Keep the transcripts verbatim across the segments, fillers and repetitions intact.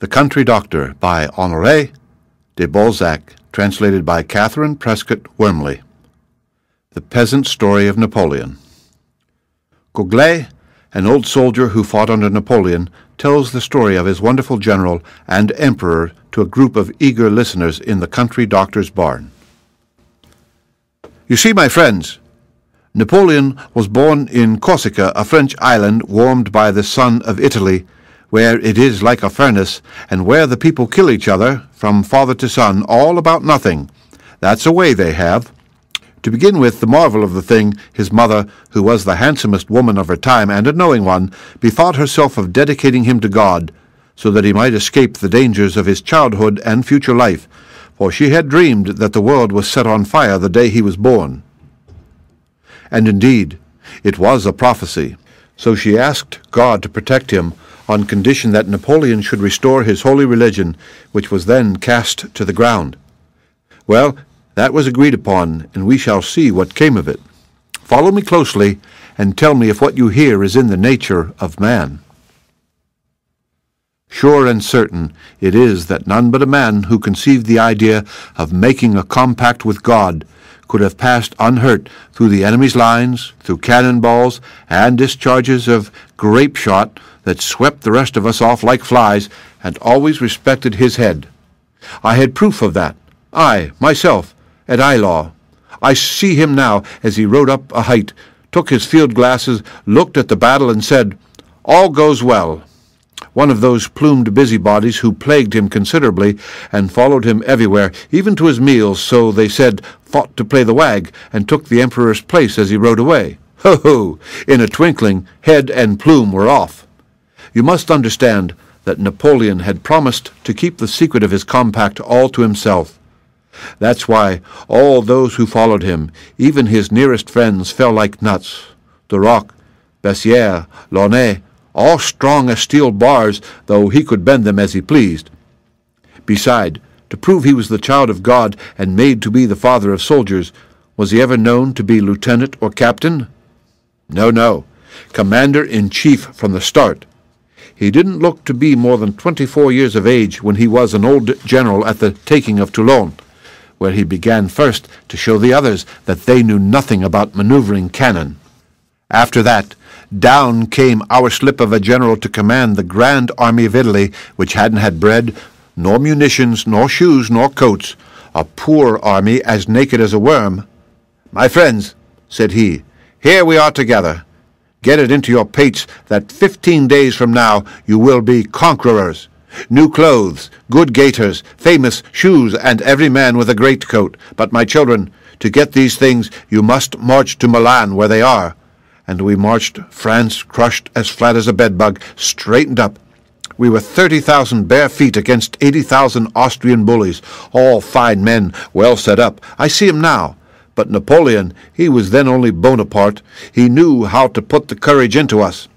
The Country Doctor by Honoré de Balzac, translated by Catherine Prescott Wormley. The Peasant Story of Napoleon. Goglet, an old soldier who fought under Napoleon, tells the story of his wonderful general and emperor to a group of eager listeners in the country doctor's barn. "You see, my friends, Napoleon was born in Corsica, a French island warmed by the sun of Italy, where it is like a furnace, and where the people kill each other, from father to son, all about nothing. That's a way they have. To begin with, the marvel of the thing, his mother, who was the handsomest woman of her time, and a knowing one, bethought herself of dedicating him to God, so that he might escape the dangers of his childhood and future life, for she had dreamed that the world was set on fire the day he was born. And indeed, it was a prophecy. So she asked God to protect him, on condition that Napoleon should restore his holy religion, which was then cast to the ground. Well, that was agreed upon, and we shall see what came of it. Follow me closely, and tell me if what you hear is in the nature of man. Sure and certain it is that none but a man who conceived the idea of making a compact with God could have passed unhurt through the enemy's lines, through cannonballs and discharges of grape shot that swept the rest of us off like flies, and always respected his head. I had proof of that, I, myself, at Eylau. I see him now as he rode up a height, took his field glasses, looked at the battle, and said, 'All goes well.' One of those plumed busybodies who plagued him considerably, and followed him everywhere, even to his meals, so they said, fought to play the wag, and took the emperor's place as he rode away. Ho, ho! In a twinkling, head and plume were off. You must understand that Napoleon had promised to keep the secret of his compact all to himself. That's why all those who followed him, even his nearest friends, fell like nuts. Duroc, Bessière, Launay, all strong as steel bars, though he could bend them as he pleased. Beside, to prove he was the child of God and made to be the father of soldiers, was he ever known to be lieutenant or captain? No, no, commander-in-chief from the start. He didn't look to be more than twenty-four years of age when he was an old general at the taking of Toulon, where he began first to show the others that they knew nothing about maneuvering cannon. After that, down came our slip of a general to command the grand army of Italy, which hadn't had bread, nor munitions, nor shoes, nor coats, a poor army as naked as a worm. 'My friends,' said he, 'here we are together. Get it into your pates that fifteen days from now you will be conquerors. New clothes, good gaiters, famous shoes, and every man with a greatcoat. But, my children, to get these things you must march to Milan, where they are.' And we marched, France crushed as flat as a bedbug, straightened up. We were thirty thousand bare feet against eighty thousand Austrian bullies, all fine men, well set up. I see him now. But Napoleon, he was then only Bonaparte. He knew how to put the courage into us.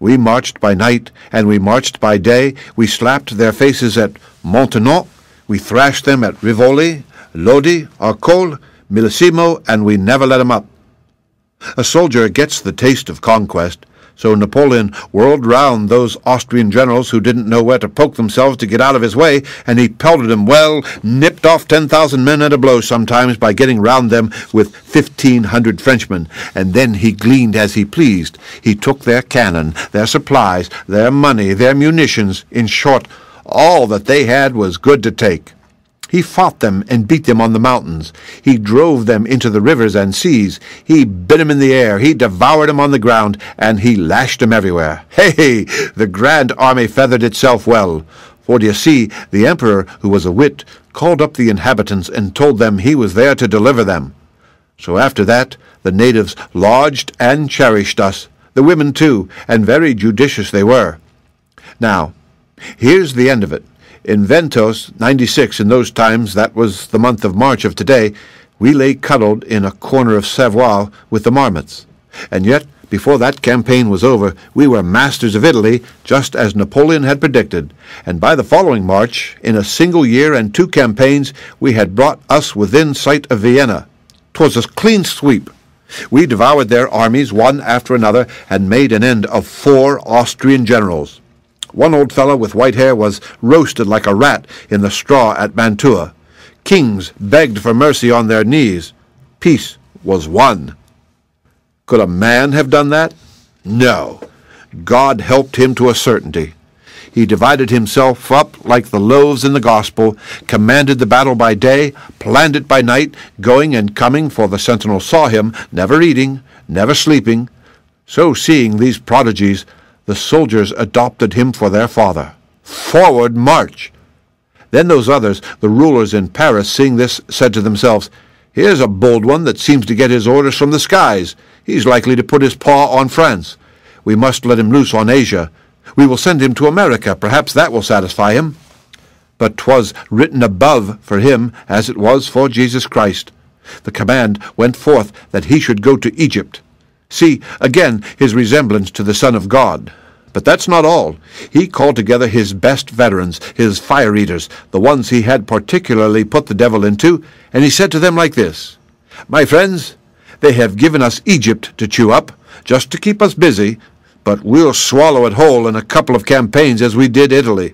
We marched by night, and we marched by day. We slapped their faces at Montenotte. We thrashed them at Rivoli, Lodi, Arcole, Milissimo, and we never let them up. A soldier gets the taste of conquest, so Napoleon whirled round those Austrian generals who didn't know where to poke themselves to get out of his way, and he pelted them well, nipped off ten thousand men at a blow sometimes by getting round them with fifteen hundred Frenchmen, and then he gleaned as he pleased. He took their cannon, their supplies, their money, their munitions, in short, all that they had was good to take. He fought them and beat them on the mountains. He drove them into the rivers and seas. He bit them in the air. He devoured them on the ground, and he lashed them everywhere. Hey! The grand army feathered itself well. For, do you see, the emperor, who was a wit, called up the inhabitants and told them he was there to deliver them. So after that, the natives lodged and cherished us, the women too, and very judicious they were. Now, here's the end of it. In Ventos, ninety-six, in those times, that was the month of March of today, we lay cuddled in a corner of Savoie with the marmots. And yet, before that campaign was over, we were masters of Italy, just as Napoleon had predicted, and by the following March, in a single year and two campaigns, we had brought us within sight of Vienna. 'Twas a clean sweep. We devoured their armies one after another, and made an end of four Austrian generals. One old fellow with white hair was roasted like a rat in the straw at Mantua. Kings begged for mercy on their knees. Peace was won. Could a man have done that? No. God helped him to a certainty. He divided himself up like the loaves in the gospel, commanded the battle by day, planned it by night, going and coming, for the sentinel saw him, never eating, never sleeping. So seeing these prodigies, the soldiers adopted him for their father. Forward march! Then those others, the rulers in Paris, seeing this, said to themselves, "Here's a bold one that seems to get his orders from the skies. He's likely to put his paw on France. We must let him loose on Asia. We will send him to America. Perhaps that will satisfy him." But 'twas written above for him as it was for Jesus Christ. The command went forth that he should go to Egypt. See, again, his resemblance to the Son of God. But that's not all. He called together his best veterans, his fire-eaters, the ones he had particularly put the devil into, and he said to them like this, "My friends, they have given us Egypt to chew up, just to keep us busy, but we'll swallow it whole in a couple of campaigns as we did Italy.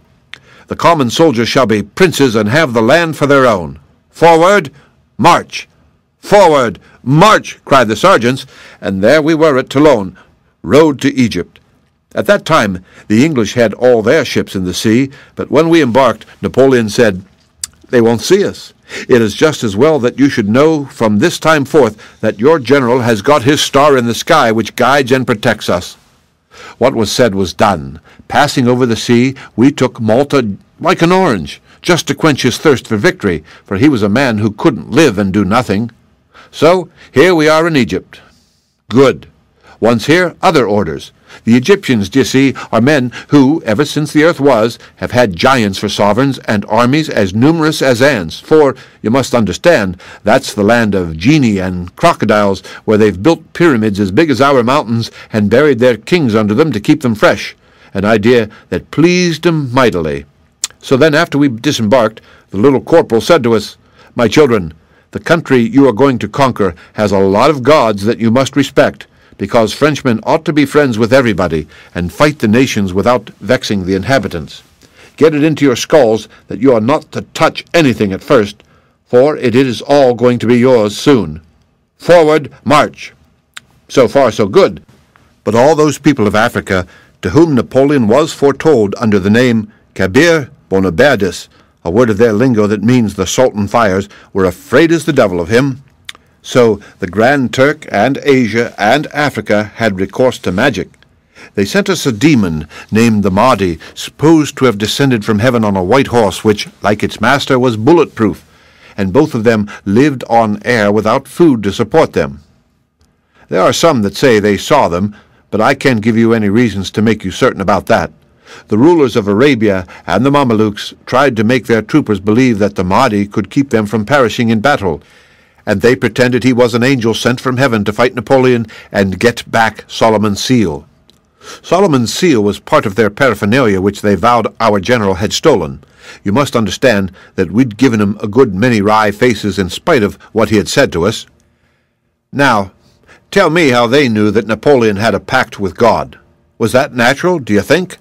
The common soldiers shall be princes and have the land for their own. Forward, march! Forward, march!" cried the sergeants, and there we were at Toulon, road to Egypt. At that time the English had all their ships in the sea, but when we embarked, Napoleon said, "They won't see us. It is just as well that you should know from this time forth that your general has got his star in the sky which guides and protects us." What was said was done. Passing over the sea, we took Malta like an orange, just to quench his thirst for victory, for he was a man who couldn't live and do nothing. So here we are in Egypt. Good. Once here, other orders. The Egyptians, d'ye see, are men who, ever since the earth was, have had giants for sovereigns and armies as numerous as ants. For, you must understand, that's the land of genii and crocodiles, where they've built pyramids as big as our mountains and buried their kings under them to keep them fresh, an idea that pleased 'em mightily. So then, after we disembarked, the little corporal said to us, "My children, the country you are going to conquer has a lot of gods that you must respect, because Frenchmen ought to be friends with everybody and fight the nations without vexing the inhabitants. Get it into your skulls that you are not to touch anything at first, for it is all going to be yours soon. Forward, march!" So far, so good. But all those people of Africa, to whom Napoleon was foretold under the name Kabir Bonaberdus, a word of their lingo that means the Sultan fires, were afraid as the devil of him. So the Grand Turk and Asia and Africa had recourse to magic. They sent us a demon named the Mahdi, supposed to have descended from heaven on a white horse, which, like its master, was bulletproof, and both of them lived on air without food to support them. There are some that say they saw them, but I can't give you any reasons to make you certain about that. The rulers of Arabia and the Mamelukes tried to make their troopers believe that the Mahdi could keep them from perishing in battle, and they pretended he was an angel sent from heaven to fight Napoleon and get back Solomon's seal. Solomon's seal was part of their paraphernalia, which they vowed our general had stolen. You must understand that we'd given him a good many wry faces in spite of what he had said to us. Now, tell me how they knew that Napoleon had a pact with God. Was that natural, do you think?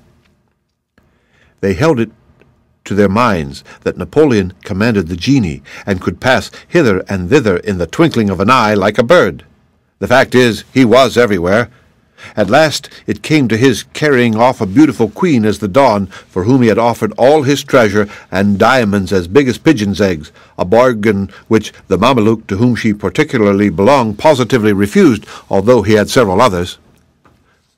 They held it to their minds that Napoleon commanded the genie and could pass hither and thither in the twinkling of an eye like a bird. The fact is, he was everywhere. At last it came to his carrying off a beautiful queen as the dawn, for whom he had offered all his treasure and diamonds as big as pigeons' eggs, a bargain which the Mameluke to whom she particularly belonged positively refused, although he had several others.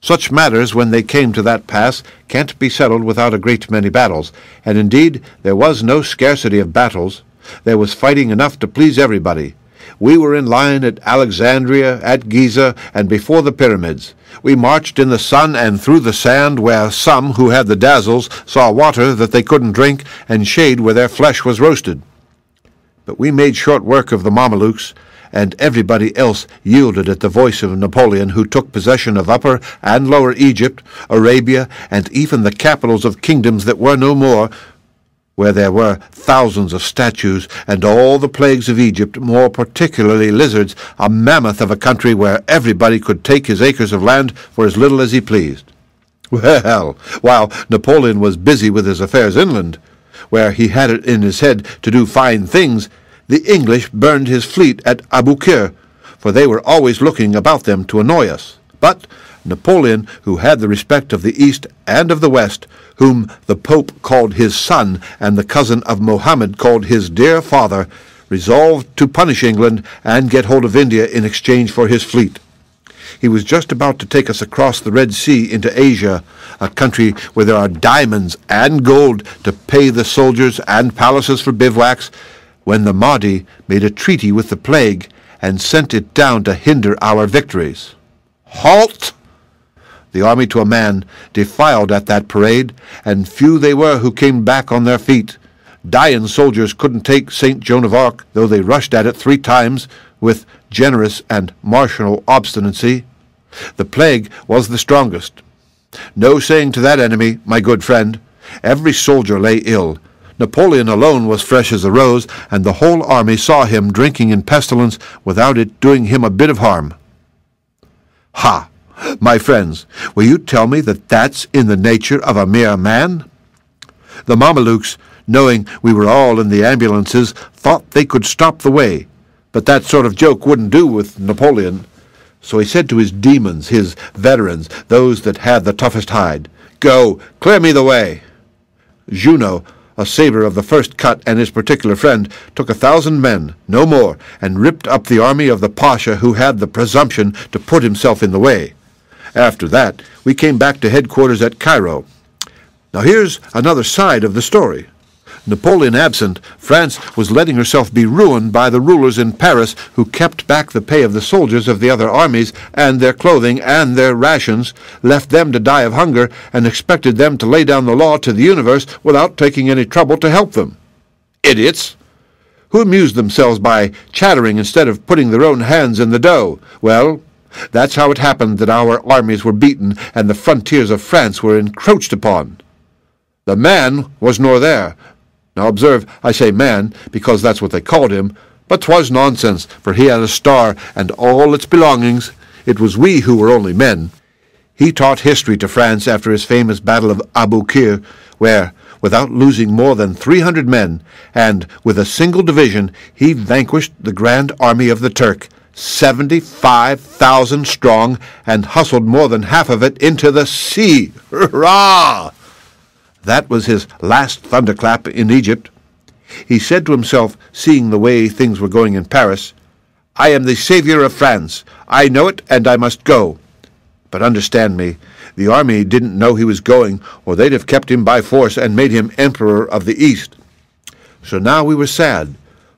Such matters, when they came to that pass, can't be settled without a great many battles, and indeed there was no scarcity of battles. There was fighting enough to please everybody. We were in line at Alexandria, at Giza, and before the pyramids. We marched in the sun and through the sand, where some who had the dazzles saw water that they couldn't drink, and shade where their flesh was roasted. But we made short work of the Mamelukes, and everybody else yielded at the voice of Napoleon, who took possession of Upper and Lower Egypt, Arabia, and even the capitals of kingdoms that were no more, where there were thousands of statues, and all the plagues of Egypt, more particularly lizards, a mammoth of a country where everybody could take his acres of land for as little as he pleased. Well, while Napoleon was busy with his affairs inland, where he had it in his head to do fine things, the English burned his fleet at Aboukir, for they were always looking about them to annoy us. But Napoleon, who had the respect of the East and of the West, whom the Pope called his son and the cousin of Mohammed called his dear father, resolved to punish England and get hold of India in exchange for his fleet. He was just about to take us across the Red Sea into Asia, a country where there are diamonds and gold to pay the soldiers and palaces for bivouacs, when the Mahdi made a treaty with the plague and sent it down to hinder our victories. Halt! The army to a man defiled at that parade, and few they were who came back on their feet. Dying soldiers couldn't take Saint Joan of Arc, though they rushed at it three times with generous and martial obstinacy. The plague was the strongest. No saying to that enemy, my good friend. Every soldier lay ill. Napoleon alone was fresh as a rose, and the whole army saw him drinking in pestilence without it doing him a bit of harm. Ha! My friends, will you tell me that that's in the nature of a mere man? The Mamelukes, knowing we were all in the ambulances, thought they could stop the way, but that sort of joke wouldn't do with Napoleon. So he said to his demons, his veterans, those that had the toughest hide, "Go, clear me the way." Junot, a sabre of the first cut, and his particular friend, took a thousand men, no more, and ripped up the army of the Pasha who had the presumption to put himself in the way. After that, we came back to headquarters at Cairo. Now here's another side of the story. Napoleon absent, France was letting herself be ruined by the rulers in Paris who kept back the pay of the soldiers of the other armies and their clothing and their rations, left them to die of hunger, and expected them to lay down the law to the universe without taking any trouble to help them. Idiots! Who amused themselves by chattering instead of putting their own hands in the dough? Well, that's how it happened that our armies were beaten and the frontiers of France were encroached upon. The man was nor there. Now observe, I say man, because that's what they called him, but 'twas nonsense, for he had a star and all its belongings. It was we who were only men. He taught history to France after his famous battle of Aboukir, where, without losing more than three hundred men, and with a single division, he vanquished the grand army of the Turk, seventy-five thousand strong, and hustled more than half of it into the sea. Hurrah! That was his last thunderclap in Egypt. He said to himself, seeing the way things were going in Paris, "I am the savior of France. I know it, and I must go." But understand me, the army didn't know he was going, or they'd have kept him by force and made him emperor of the East. So now we were sad,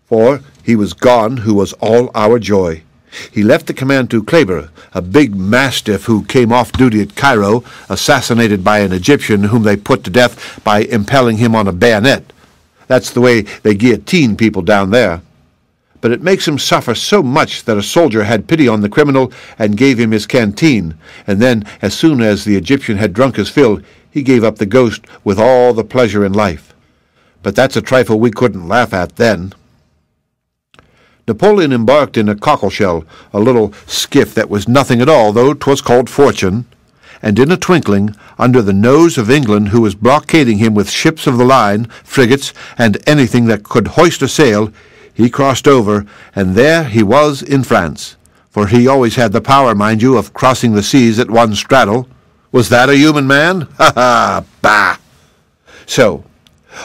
for he was gone who was all our joy. He left the command to Kleber, a big mastiff who came off duty at Cairo, assassinated by an Egyptian whom they put to death by impaling him on a bayonet. That's the way they guillotine people down there. But it makes him suffer so much that a soldier had pity on the criminal and gave him his canteen, and then, as soon as the Egyptian had drunk his fill, he gave up the ghost with all the pleasure in life. But that's a trifle we couldn't laugh at then. Napoleon embarked in a cockleshell, a little skiff that was nothing at all, though 'twas called Fortune, and in a twinkling, under the nose of England, who was blockading him with ships of the line, frigates, and anything that could hoist a sail, he crossed over, and there he was in France, for he always had the power, mind you, of crossing the seas at one straddle. Was that a human man? Ha ha! Bah! So,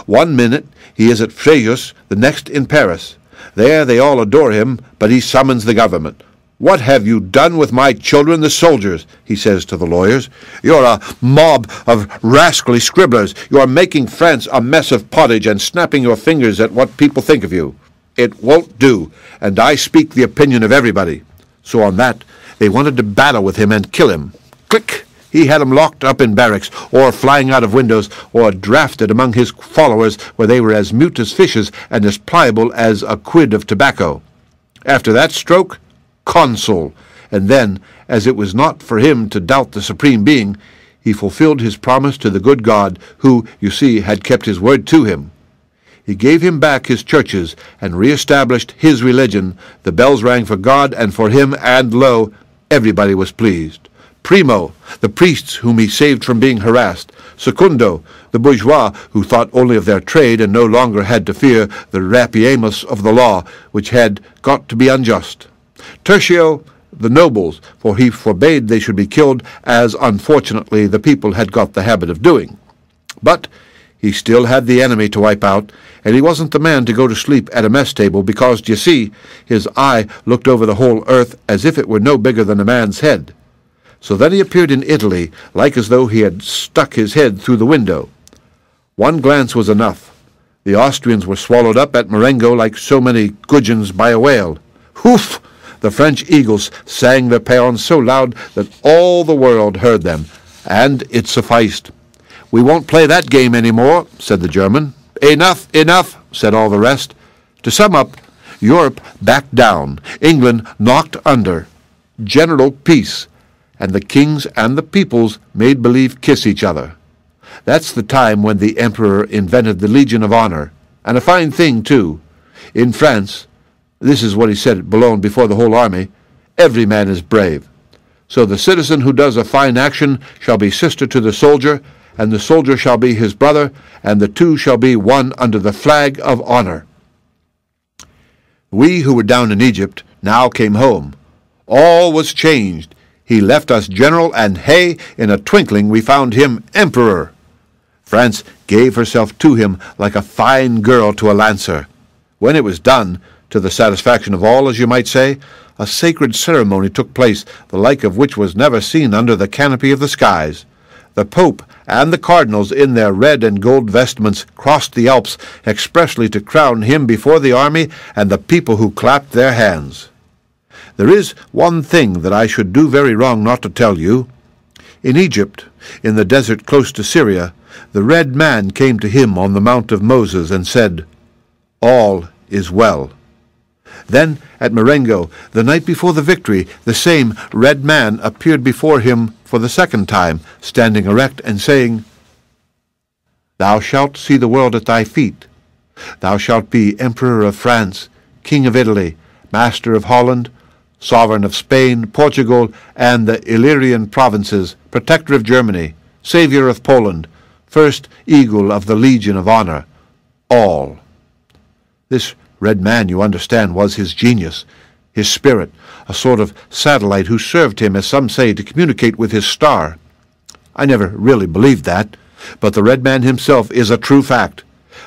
one minute he is at Fréjus, the next in Paris. There they all adore him, but he summons the government. "What have you done with my children, the soldiers?" he says to the lawyers. "You're a mob of rascally scribblers. You are making France a mess of pottage and snapping your fingers at what people think of you. It won't do, and I speak the opinion of everybody." So on that, they wanted to battle with him and kill him. Click! He had them locked up in barracks, or flying out of windows, or drafted among his followers, where they were as mute as fishes and as pliable as a quid of tobacco. After that stroke, consul, and then, as it was not for him to doubt the Supreme Being, he fulfilled his promise to the good God, who, you see, had kept his word to him. He gave him back his churches, and re-established his religion. The bells rang for God and for him, and lo, everybody was pleased. Primo, the priests whom he saved from being harassed. Secundo, the bourgeois who thought only of their trade and no longer had to fear the rapiamus of the law, which had got to be unjust. Tertio, the nobles, for he forbade they should be killed, as unfortunately the people had got the habit of doing. But he still had the enemy to wipe out, and he wasn't the man to go to sleep at a mess table because, d'ye see, his eye looked over the whole earth as if it were no bigger than a man's head. So then he appeared in Italy, like as though he had stuck his head through the window. One glance was enough. The Austrians were swallowed up at Marengo like so many gudgeons by a whale. Hoof! The French eagles sang their paeans so loud that all the world heard them, and it sufficed. "We won't play that game any more," said the German. "Enough, enough," said all the rest. To sum up, Europe backed down, England knocked under, general peace, and the kings and the peoples made believe kiss each other. That's the time when the emperor invented the Legion of Honor, and a fine thing, too. In France, this is what he said at Boulogne before the whole army, "Every man is brave. So the citizen who does a fine action shall be sister to the soldier, and the soldier shall be his brother, and the two shall be one under the flag of honor." We who were down in Egypt now came home. All was changed. He left us general, and hey, in a twinkling we found him emperor. France gave herself to him like a fine girl to a lancer. When it was done, to the satisfaction of all, as you might say, a sacred ceremony took place, the like of which was never seen under the canopy of the skies. The Pope and the cardinals in their red and gold vestments crossed the Alps expressly to crown him before the army and the people who clapped their hands. There is one thing that I should do very wrong not to tell you. In Egypt, in the desert close to Syria, the red man came to him on the Mount of Moses and said, "All is well." Then, at Marengo, the night before the victory, the same red man appeared before him for the second time, standing erect and saying, "Thou shalt see the world at thy feet. Thou shalt be Emperor of France, King of Italy, Master of Holland, Sovereign of Spain, Portugal, and the Illyrian provinces, Protector of Germany, Saviour of Poland, First Eagle of the Legion of Honor, all." This red man, you understand, was his genius, his spirit, a sort of satellite who served him, as some say, to communicate with his star. I never really believed that, but the red man himself is a true fact.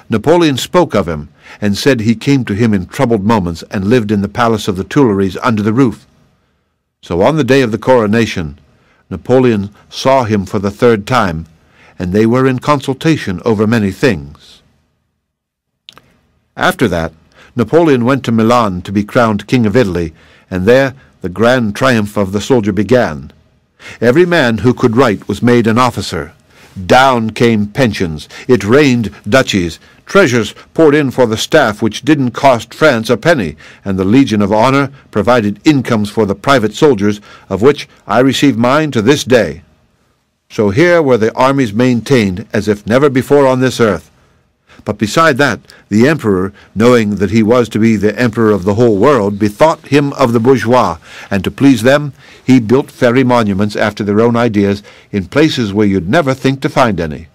Napoleon spoke of him, and said he came to him in troubled moments and lived in the palace of the Tuileries under the roof. So on the day of the coronation, Napoleon saw him for the third time, and they were in consultation over many things. After that, Napoleon went to Milan to be crowned King of Italy, and there the grand triumph of the soldier began. Every man who could write was made an officer. Down came pensions. It rained duchies. Treasures poured in for the staff, which didn't cost France a penny, and the Legion of Honor provided incomes for the private soldiers, of which I receive mine to this day. So here were the armies maintained as if never before on this earth. But beside that, the emperor, knowing that he was to be the emperor of the whole world, bethought him of the bourgeois, and to please them, he built fairy monuments after their own ideas in places where you'd never think to find any.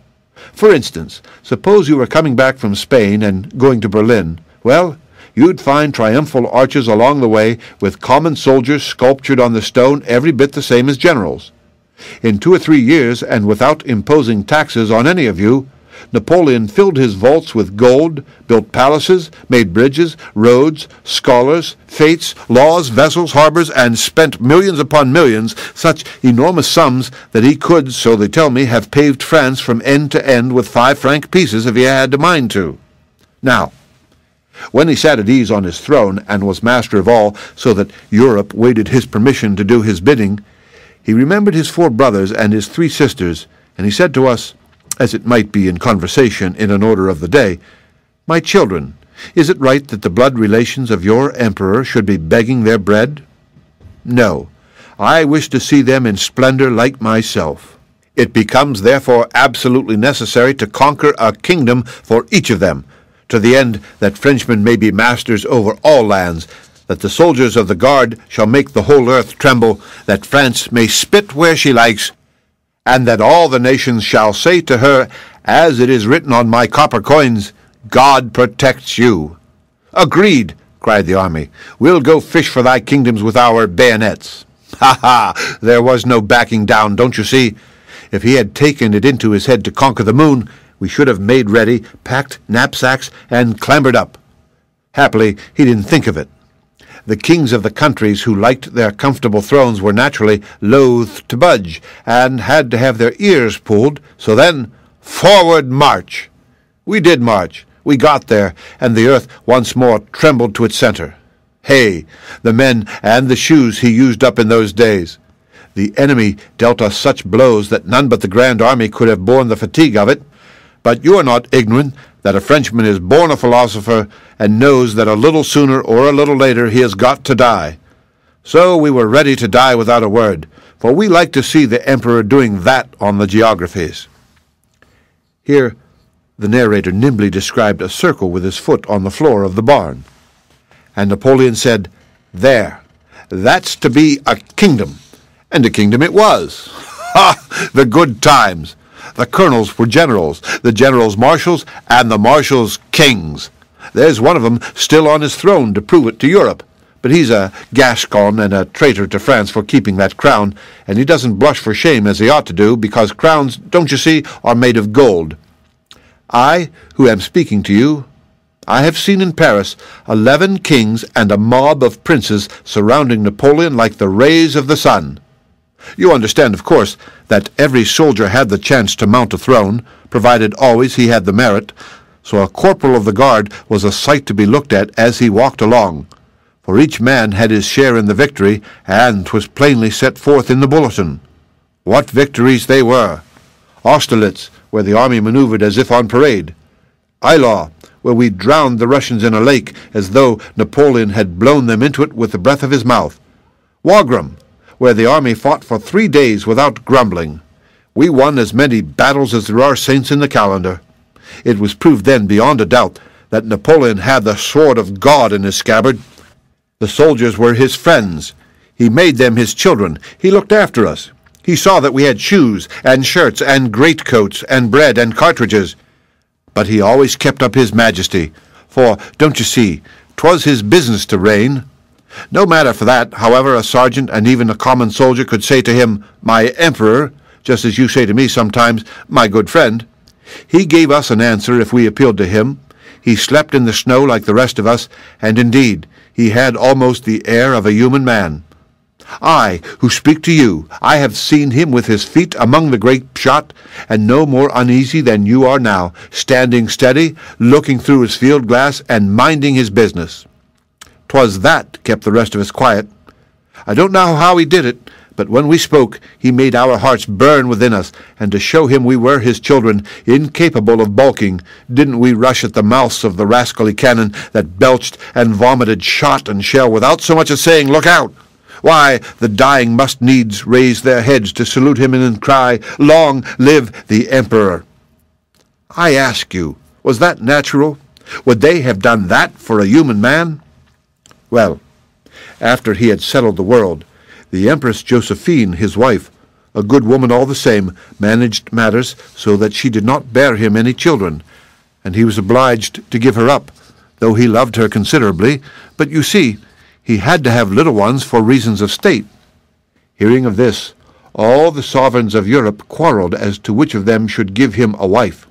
For instance, suppose you were coming back from Spain and going to Berlin. Well, you'd find triumphal arches along the way with common soldiers sculptured on the stone every bit the same as generals. In two or three years, and without imposing taxes on any of you, Napoleon filled his vaults with gold, built palaces, made bridges, roads, scholars, fates, laws, vessels, harbors, and spent millions upon millions, such enormous sums that he could, so they tell me, have paved France from end to end with five franc pieces if he had a mind to. Now, when he sat at ease on his throne and was master of all, so that Europe waited his permission to do his bidding, he remembered his four brothers and his three sisters, and he said to us, as it might be in conversation in an order of the day, "My children, is it right that the blood relations of your emperor should be begging their bread? No, I wish to see them in splendor like myself. It becomes therefore absolutely necessary to conquer a kingdom for each of them, to the end that Frenchmen may be masters over all lands, that the soldiers of the guard shall make the whole earth tremble, that France may spit where she likes, and that all the nations shall say to her, as it is written on my copper coins, God protects you. Agreed, cried the army. We'll go fish for thy kingdoms with our bayonets. Ha ha! There was no backing down, don't you see? If he had taken it into his head to conquer the moon, we should have made ready, packed knapsacks, and clambered up. Happily, he didn't think of it. The kings of the countries who liked their comfortable thrones were naturally loath to budge, and had to have their ears pulled, so then, forward march! We did march. We got there, and the earth once more trembled to its center. Hey, the men and the shoes he used up in those days! The enemy dealt us such blows that none but the Grand Army could have borne the fatigue of it. But you are not ignorant that a Frenchman is born a philosopher and knows that a little sooner or a little later he has got to die. So we were ready to die without a word, for we like to see the Emperor doing that on the geographies. Here the narrator nimbly described a circle with his foot on the floor of the barn. And Napoleon said, "There, that's to be a kingdom." And a kingdom it was. Ha! The good times! The colonels were generals, the generals marshals, and the marshals kings. There's one of them still on his throne to prove it to Europe, but he's a Gascon and a traitor to France for keeping that crown, and he doesn't blush for shame as he ought to do, because crowns, don't you see, are made of gold. I, who am speaking to you, I have seen in Paris eleven kings and a mob of princes surrounding Napoleon like the rays of the sun. You understand, of course, that every soldier had the chance to mount a throne, provided always he had the merit, so a corporal of the guard was a sight to be looked at as he walked along, for each man had his share in the victory, and 'twas plainly set forth in the bulletin. What victories they were! Austerlitz, where the army manoeuvred as if on parade; Eylau, where we drowned the Russians in a lake, as though Napoleon had blown them into it with the breath of his mouth; Wagram, where the army fought for three days without grumbling. We won as many battles as there are saints in the calendar. It was proved then beyond a doubt that Napoleon had the sword of God in his scabbard. The soldiers were his friends. He made them his children. He looked after us. He saw that we had shoes and shirts and greatcoats and bread and cartridges. But he always kept up his majesty, for, don't you see, 'twas his business to reign. No matter for that, however, a sergeant and even a common soldier could say to him, "My emperor," just as you say to me sometimes, "My good friend." He gave us an answer if we appealed to him. He slept in the snow like the rest of us, and indeed, he had almost the air of a human man. I, who speak to you, I have seen him with his feet among the grape shot, and no more uneasy than you are now, standing steady, looking through his field glass, and minding his business. 'Twas that kept the rest of us quiet. I don't know how he did it, but when we spoke, he made our hearts burn within us, and to show him we were his children, incapable of balking, didn't we rush at the mouths of the rascally cannon that belched and vomited shot and shell without so much as saying, "Look out!" Why, the dying must needs raise their heads to salute him and cry, "Long live the Emperor!" I ask you, was that natural? Would they have done that for a human man? Well, after he had settled the world, the Empress Josephine, his wife, a good woman all the same, managed matters so that she did not bear him any children, and he was obliged to give her up, though he loved her considerably. But you see, he had to have little ones for reasons of state. Hearing of this, all the sovereigns of Europe quarrelled as to which of them should give him a wife.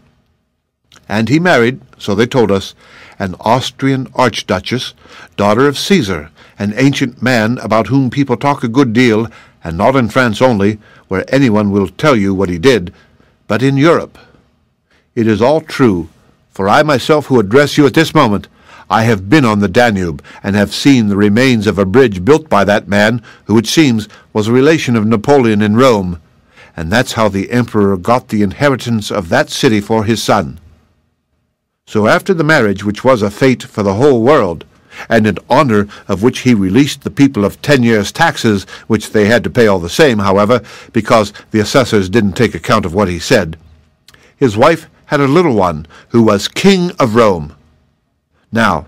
And he married, so they told us, an Austrian archduchess, daughter of Caesar, an ancient man about whom people talk a good deal, and not in France only, where anyone will tell you what he did, but in Europe. It is all true, for I myself who address you at this moment, I have been on the Danube, and have seen the remains of a bridge built by that man, who it seems was a relation of Napoleon in Rome, and that's how the Emperor got the inheritance of that city for his son. So after the marriage, which was a fete for the whole world, and in honor of which he released the people of ten years' taxes, which they had to pay all the same, however, because the assessors didn't take account of what he said, his wife had a little one, who was king of Rome. Now,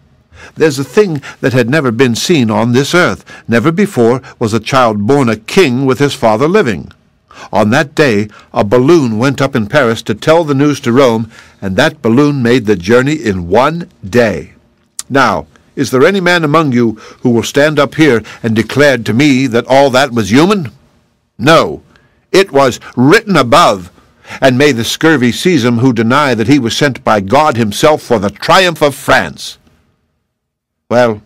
There's a thing that had never been seen on this earth. Never before was a child born a king with his father living. On that day, a balloon went up in Paris to tell the news to Rome, and that balloon made the journey in one day. Now, is there any man among you who will stand up here and declare to me that all that was human? No, it was written above, and may the scurvy seize him who deny that he was sent by God himself for the triumph of France. Well,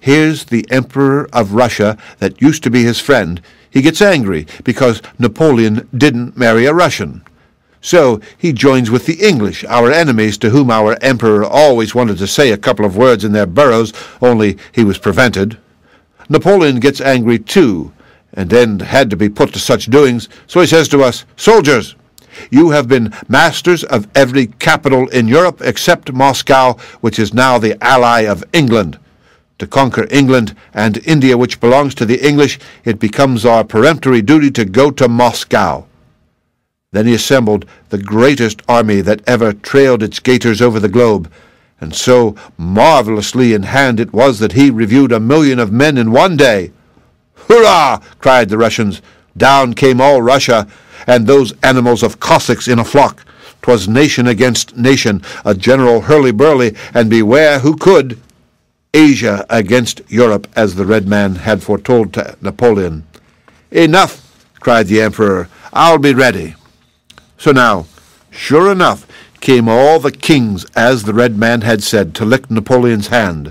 here's the Emperor of Russia that used to be his friend. He gets angry because Napoleon didn't marry a Russian. So he joins with the English, our enemies, to whom our emperor always wanted to say a couple of words in their burrows, only he was prevented. Napoleon gets angry too, and then had to be put to such doings, so he says to us, "Soldiers, you have been masters of every capital in Europe except Moscow, which is now the ally of England. To conquer England and India, which belongs to the English, it becomes our peremptory duty to go to Moscow." Then he assembled the greatest army that ever trailed its gaiters over the globe, and so marvelously in hand it was that he reviewed a million of men in one day. "Hurrah!" cried the Russians. Down came all Russia, and those animals of Cossacks in a flock. 'Twas nation against nation, a general hurly-burly, and beware who could. Asia against Europe, as the red man had foretold to Napoleon. "Enough!" cried the emperor. "I'll be ready." So now, sure enough, came all the kings, as the red man had said, to lick Napoleon's hand.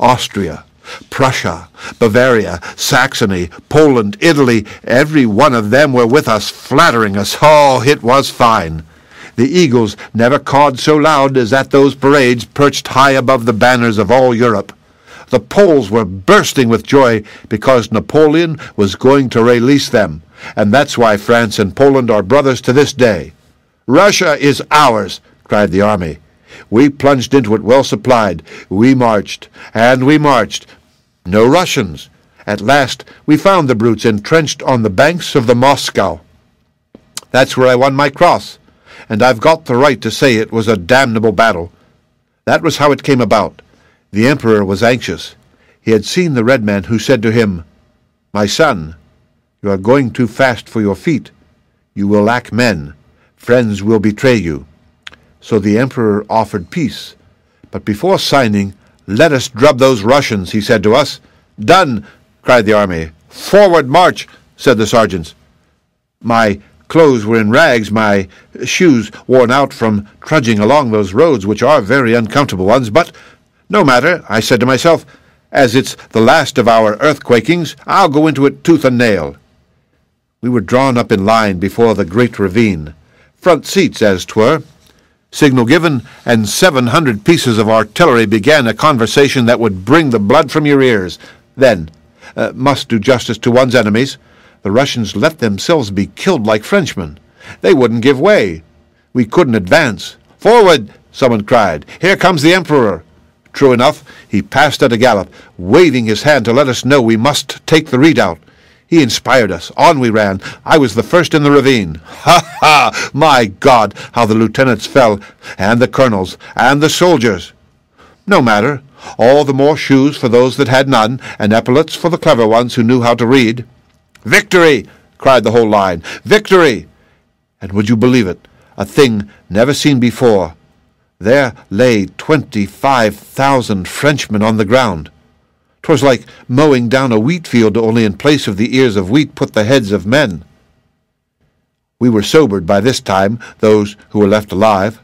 Austria, Prussia, Bavaria, Saxony, Poland, Italy, every one of them were with us, flattering us. Oh, it was fine. The eagles never cawed so loud as at those parades perched high above the banners of all Europe. The Poles were bursting with joy because Napoleon was going to release them, and that's why France and Poland are brothers to this day. "Russia is ours!" cried the army. We plunged into it well supplied. We marched, and we marched. No Russians. At last we found the brutes entrenched on the banks of the Moscow. That's where I won my cross, and I've got the right to say it was a damnable battle. That was how it came about. The emperor was anxious. He had seen the red man who said to him, "My son, you are going too fast for your feet. You will lack men. Friends will betray you." So the emperor offered peace. But before signing, "Let us drub those Russians," he said to us. "Done!" cried the army. "Forward march!" said the sergeants. My clothes were in rags, my shoes worn out from trudging along those roads, which are very uncomfortable ones, but no matter, I said to myself, as it's the last of our earthquakings, I'll go into it tooth and nail. We were drawn up in line before the great ravine, front seats as 'twere. Signal given, and seven hundred pieces of artillery began a conversation that would bring the blood from your ears. Then, uh, must do justice to one's enemies, the Russians let themselves be killed like Frenchmen. They wouldn't give way. We couldn't advance. "Forward!" someone cried. "Here comes the emperor!" True enough, he passed at a gallop, waving his hand to let us know we must take the redoubt. He inspired us. On we ran. I was the first in the ravine. Ha ha! My God, how the lieutenants fell, and the colonels, and the soldiers. No matter. All the more shoes for those that had none, and epaulets for the clever ones who knew how to read. "Victory!" cried the whole line. "Victory!" And would you believe it? A thing never seen before. There lay twenty-five thousand Frenchmen on the ground. 'Twas like mowing down a wheat field, only in place of the ears of wheat put the heads of men. We were sobered by this time, those who were left alive.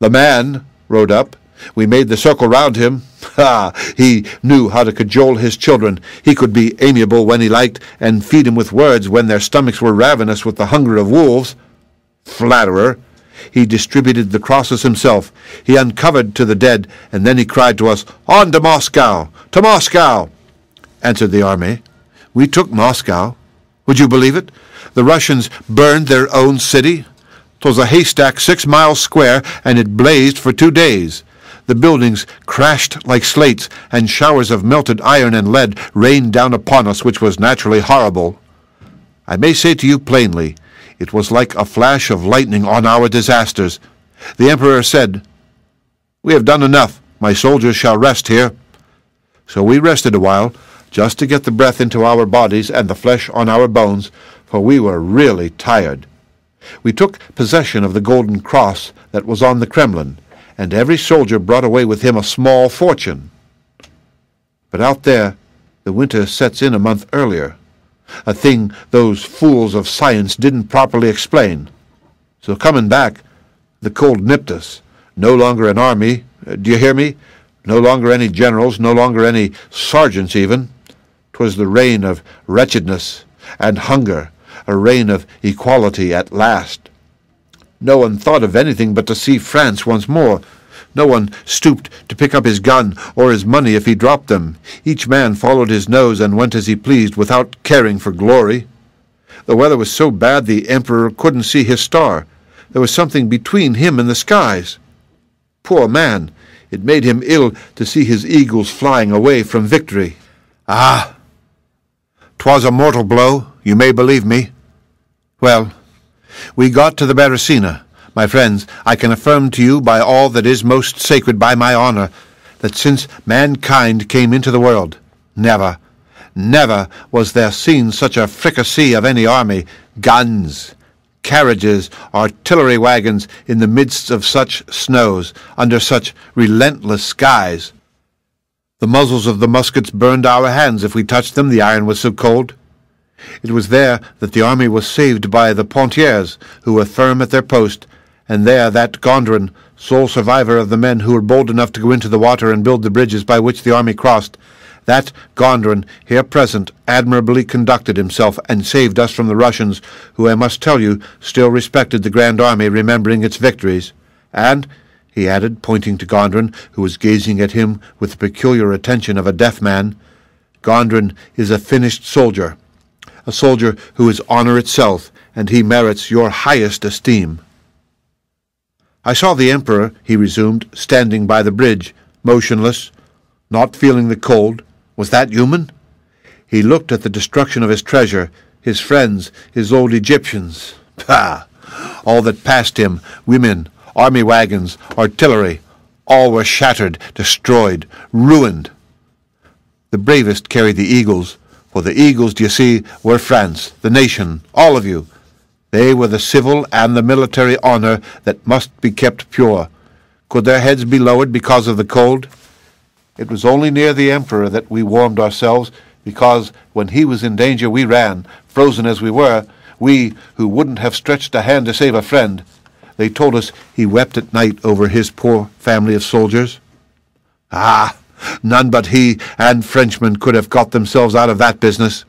The man rode up. We made the circle round him. Ha! He knew how to cajole his children. He could be amiable when he liked, and feed him with words when their stomachs were ravenous with the hunger of wolves. Flatterer! He distributed the crosses himself. He uncovered to the dead, and then he cried to us, "On to Moscow! To Moscow!" Answered the army. We took Moscow. Would you believe it? The Russians burned their own city. 'Twas a haystack six miles square, and it blazed for two days. The buildings crashed like slates, and showers of melted iron and lead rained down upon us, which was naturally horrible. I may say to you plainly, it was like a flash of lightning on our disasters. The emperor said, "We have done enough. My soldiers shall rest here. So we rested a while, just to get the breath into our bodies and the flesh on our bones, for we were really tired. We took possession of the golden cross that was on the Kremlin, and every soldier brought away with him a small fortune. But out there, the winter sets in a month earlier, a thing those fools of science didn't properly explain. So coming back, the cold nipped us. No longer an army, do you hear me? No longer any generals, no longer any sergeants even. 'Twas the reign of wretchedness and hunger, a reign of equality at last. No one thought of anything but to see France once more. No one stooped to pick up his gun or his money if he dropped them. Each man followed his nose and went as he pleased without caring for glory. The weather was so bad the emperor couldn't see his star. There was something between him and the skies. Poor man! It made him ill to see his eagles flying away from victory. Ah! 'Twas a mortal blow, you may believe me. Well, we got to the Beresina. My friends, I can affirm to you by all that is most sacred by my honor, that since mankind came into the world, never, never was there seen such a fricassee of any army, guns, carriages, artillery wagons, in the midst of such snows, under such relentless skies. The muzzles of the muskets burned our hands if we touched them, the iron was so cold. It was there that the army was saved by the Pontiers, who were firm at their post, and there that Gondron, sole survivor of the men who were bold enough to go into the water and build the bridges by which the army crossed, that Gondron, here present, admirably conducted himself and saved us from the Russians, who, I must tell you, still respected the Grand Army, remembering its victories. And, he added, pointing to Gondron, who was gazing at him with the peculiar attention of a deaf man, Gondron is a finished soldier, a soldier who is honor itself, and he merits your highest esteem. I saw the emperor, he resumed, standing by the bridge, motionless, not feeling the cold. Was that human? He looked at the destruction of his treasure, his friends, his old Egyptians. Pah! All that passed him, women, army wagons, artillery, all were shattered, destroyed, ruined. The bravest carried the eagles, for the eagles, do you see, were France, the nation, all of you. They were the civil and the military honor that must be kept pure. Could their heads be lowered because of the cold? It was only near the emperor that we warmed ourselves, because when he was in danger we ran, frozen as we were, we who wouldn't have stretched a hand to save a friend. They told us he wept at night over his poor family of soldiers. Ah, none but he and Frenchmen could have got themselves out of that business.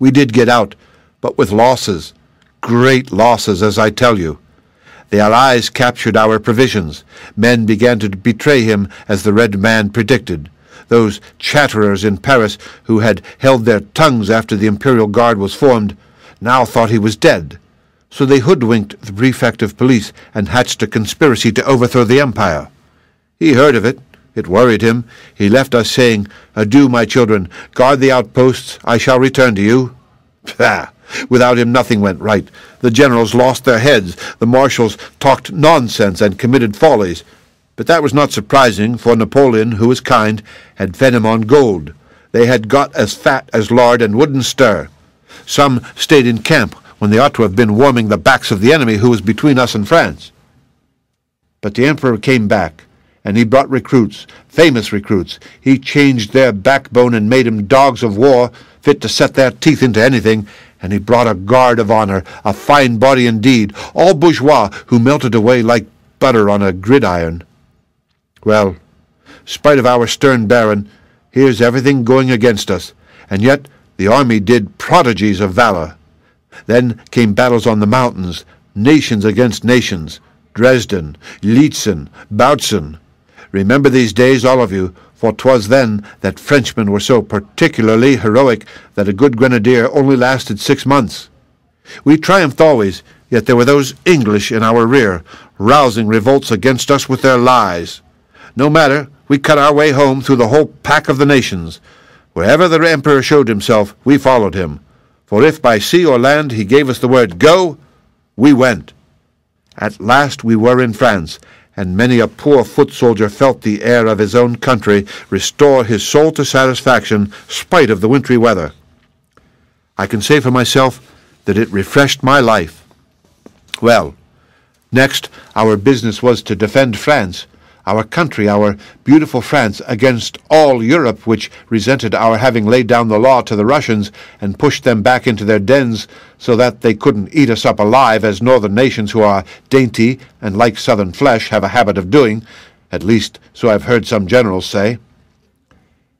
We did get out, but with losses, great losses, as I tell you. The Allies captured our provisions. Men began to betray him, as the Red Man predicted. Those chatterers in Paris, who had held their tongues after the Imperial Guard was formed, now thought he was dead. So they hoodwinked the prefect of police and hatched a conspiracy to overthrow the Empire. He heard of it. It worried him. He left us saying, "Adieu, my children. Guard the outposts. I shall return to you." Pah! Without him nothing went right. The generals lost their heads, the marshals talked nonsense and committed follies. But that was not surprising, for Napoleon, who was kind, had fed him on gold. They had got as fat as lard and wouldn't stir. Some stayed in camp when they ought to have been warming the backs of the enemy who was between us and France. But the emperor came back, and he brought recruits, famous recruits. He changed their backbone and made them dogs of war, fit to set their teeth into anything, and he brought a guard of honor, a fine body indeed, all bourgeois who melted away like butter on a gridiron. Well, spite of our stern baron, here's everything going against us, and yet the army did prodigies of valor. Then came battles on the mountains, nations against nations, Dresden, Lietzen, Bautzen. Remember these days, all of you, for 'twas then that Frenchmen were so particularly heroic that a good grenadier only lasted six months. We triumphed always, yet there were those English in our rear, rousing revolts against us with their lies. No matter, we cut our way home through the whole pack of the nations. Wherever the emperor showed himself, we followed him. For if by sea or land he gave us the word, "Go," we went. At last we were in France, and many a poor foot soldier felt the air of his own country restore his soul to satisfaction, spite of the wintry weather. I can say for myself that it refreshed my life. Well, next, our business was to defend France, our country, our beautiful France, against all Europe, which resented our having laid down the law to the Russians and pushed them back into their dens so that they couldn't eat us up alive, as northern nations who are dainty and like southern flesh have a habit of doing, at least so I've heard some generals say.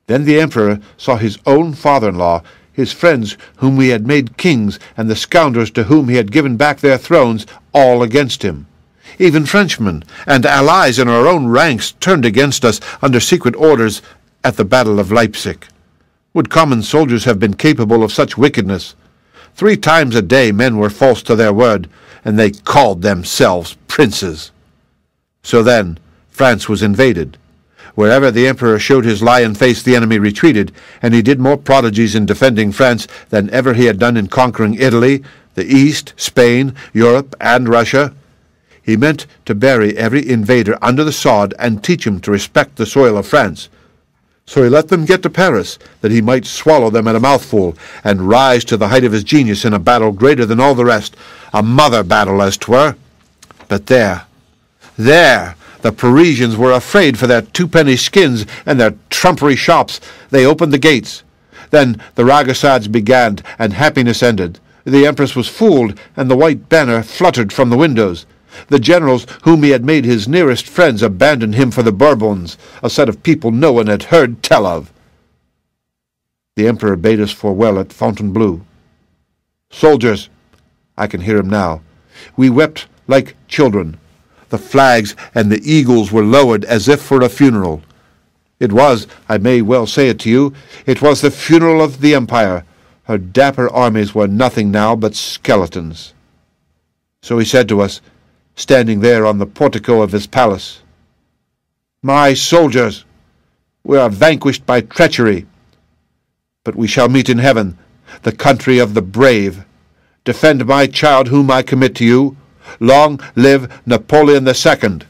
Then the emperor saw his own father-in-law, his friends whom we had made kings, and the scoundrels to whom he had given back their thrones, all against him. Even Frenchmen and allies in our own ranks turned against us under secret orders at the Battle of Leipzig. Would common soldiers have been capable of such wickedness? Three times a day men were false to their word, and they called themselves princes. So then, France was invaded. Wherever the emperor showed his lion face, the enemy retreated, and he did more prodigies in defending France than ever he had done in conquering Italy, the East, Spain, Europe, and Russia. He meant to bury every invader under the sod and teach him to respect the soil of France. So he let them get to Paris, that he might swallow them at a mouthful, and rise to the height of his genius in a battle greater than all the rest, a mother battle as 'twere. But there, there, the Parisians were afraid for their twopenny skins and their trumpery shops. They opened the gates. Then the Ragusads began, and happiness ended. The Empress was fooled, and the white banner fluttered from the windows. The generals whom he had made his nearest friends abandoned him for the Bourbons, a set of people no one had heard tell of. The emperor bade us farewell at Fontainebleau. Soldiers, I can hear him now, we wept like children. The flags and the eagles were lowered as if for a funeral. It was, I may well say it to you, it was the funeral of the empire. Her dapper armies were nothing now but skeletons. So he said to us, standing there on the portico of his palace, "My soldiers, we are vanquished by treachery, but we shall meet in heaven, the country of the brave. Defend my child whom I commit to you. Long live Napoleon the Second."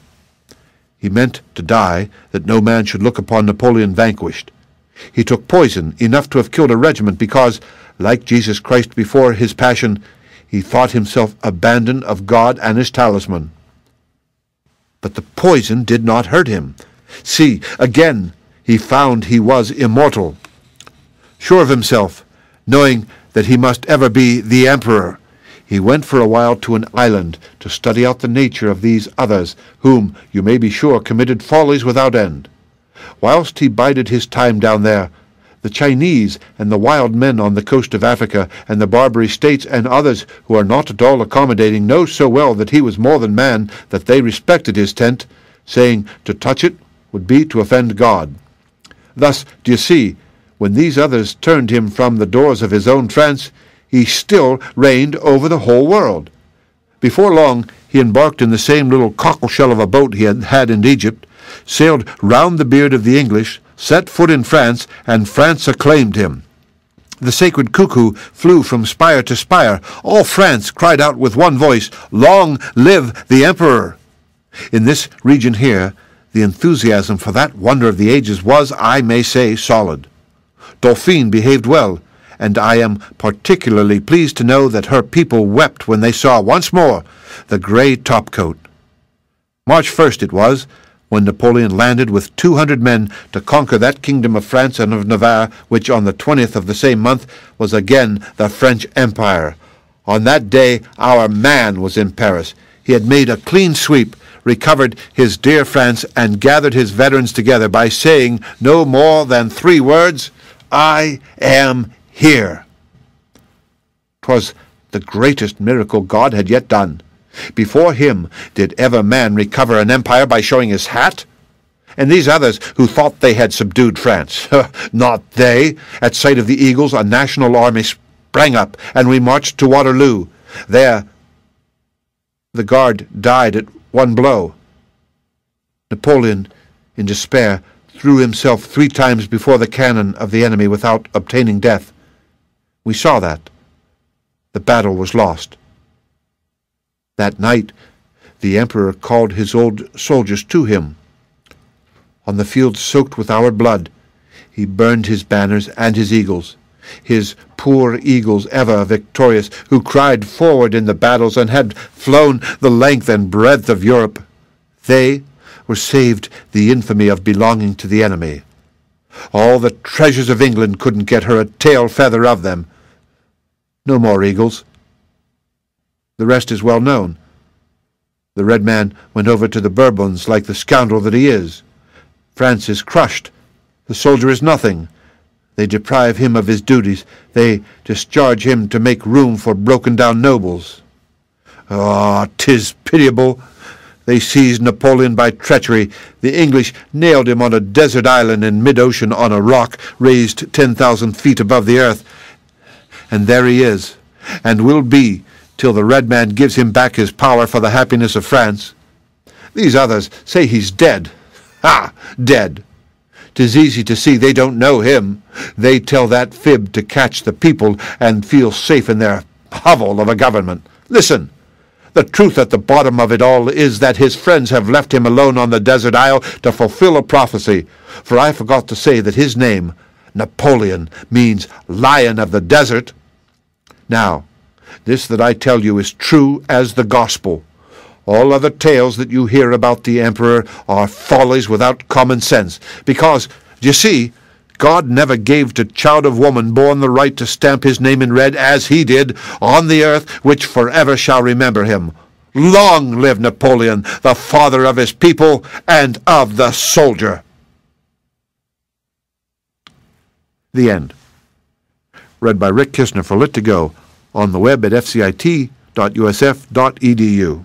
He meant to die, that no man should look upon Napoleon vanquished. He took poison enough to have killed a regiment because, like Jesus Christ before his passion, he thought himself abandoned of God and his talisman. But the poison did not hurt him. See, again, he found he was immortal. Sure of himself, knowing that he must ever be the emperor, he went for a while to an island to study out the nature of these others, whom, you may be sure, committed follies without end. Whilst he bided his time down there, the Chinese and the wild men on the coast of Africa and the Barbary States and others who are not at all accommodating know so well that he was more than man that they respected his tent, saying to touch it would be to offend God. Thus, do you see, when these others turned him from the doors of his own France, he still reigned over the whole world. Before long he embarked in the same little cockleshell of a boat he had had in Egypt, sailed round the beard of the English, set foot in France, and France acclaimed him. The sacred cuckoo flew from spire to spire. All France cried out with one voice, "Long live the emperor!" In this region here, the enthusiasm for that wonder of the ages was, I may say, solid. Dauphine behaved well, and I am particularly pleased to know that her people wept when they saw once more the grey topcoat. March first it was, when Napoleon landed with two hundred men to conquer that kingdom of France and of Navarre, which on the twentieth of the same month was again the French Empire. On that day our man was in Paris. He had made a clean sweep, recovered his dear France, and gathered his veterans together by saying no more than three words, "I am here." 'Twas the greatest miracle God had yet done. Before him did ever man recover an empire by showing his hat? And these others who thought they had subdued France, not they. At sight of the eagles a national army sprang up, and we marched to Waterloo. There the guard died at one blow. Napoleon, in despair, threw himself three times before the cannon of the enemy without obtaining death. We saw that. The battle was lost. That night, the emperor called his old soldiers to him. On the field soaked with our blood, he burned his banners and his eagles, his poor eagles ever victorious, who cried forward in the battles and had flown the length and breadth of Europe. They were saved the infamy of belonging to the enemy. All the treasures of England couldn't get her a tail feather of them. No more eagles. The rest is well known. The red man went over to the Bourbons like the scoundrel that he is. France is crushed. The soldier is nothing. They deprive him of his duties. They discharge him to make room for broken-down nobles. Ah, 'tis pitiable. They seized Napoleon by treachery. The English nailed him on a desert island in mid-ocean on a rock raised ten thousand feet above the earth. And there he is, and will be, till the red man gives him back his power for the happiness of France. These others say he's dead. Ha! Dead! 'Tis easy to see they don't know him. They tell that fib to catch the people and feel safe in their hovel of a government. Listen! The truth at the bottom of it all is that his friends have left him alone on the desert isle to fulfill a prophecy, for I forgot to say that his name, Napoleon, means lion of the desert. Now, this that I tell you is true as the gospel. All other tales that you hear about the emperor are follies without common sense, because, you see, God never gave to child of woman born the right to stamp his name in red as he did on the earth which forever shall remember him. Long live Napoleon, the father of his people and of the soldier. The End. Read by Rick Kistner for Lit to Go on the web at f c i t dot u s f dot e d u.